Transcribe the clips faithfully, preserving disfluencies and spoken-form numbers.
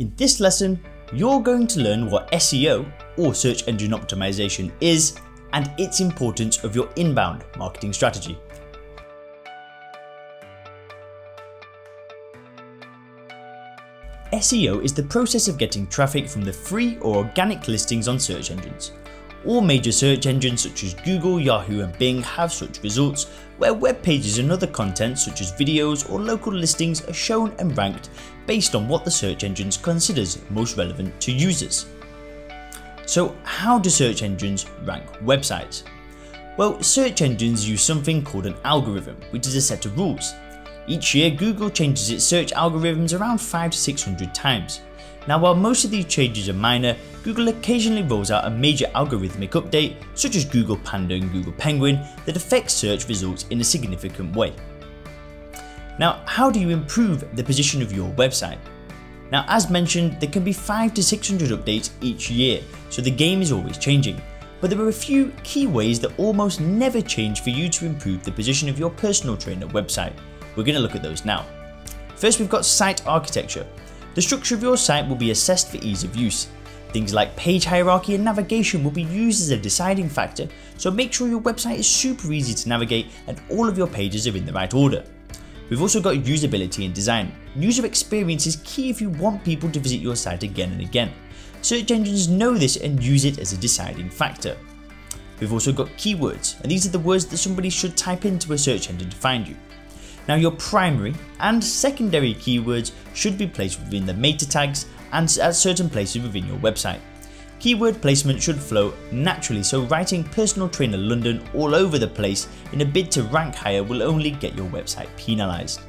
In this lesson, you're going to learn what S E O or search engine optimization is and its importance of your inbound marketing strategy. S E O is the process of getting traffic from the free or organic listings on search engines. All major search engines such as Google, Yahoo and Bing have such results where web pages and other content such as videos or local listings are shown and ranked based on what the search engines considers most relevant to users. So how do search engines rank websites? Well, search engines use something called an algorithm, which is a set of rules. Each year, Google changes its search algorithms around five to six hundred times. Now, while most of these changes are minor, Google occasionally rolls out a major algorithmic update, such as Google Panda and Google Penguin, that affects search results in a significant way. Now, how do you improve the position of your website? Now, as mentioned, there can be five to six hundred updates each year, so the game is always changing. But there are a few key ways that almost never change for you to improve the position of your personal trainer website. We're going to look at those now. First, we've got site architecture. The structure of your site will be assessed for ease of use. Things like page hierarchy and navigation will be used as a deciding factor, so make sure your website is super easy to navigate and all of your pages are in the right order. We've also got usability and design. User experience is key if you want people to visit your site again and again. Search engines know this and use it as a deciding factor. We've also got keywords, and these are the words that somebody should type into a search engine to find you. Now, your primary and secondary keywords should be placed within the meta tags and at certain places within your website. Keyword placement should flow naturally, so writing personal trainer London all over the place in a bid to rank higher will only get your website penalized.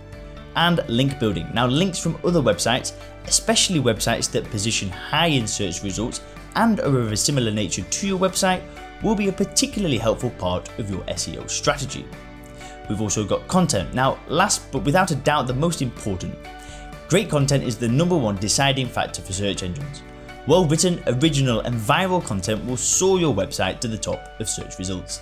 And link building. Now, links from other websites, especially websites that position high in search results and are of a similar nature to your website, will be a particularly helpful part of your S E O strategy. We've also got content. Now, last but without a doubt the most important, great content is the number one deciding factor for search engines. Well-written, original and viral content will soar your website to the top of search results.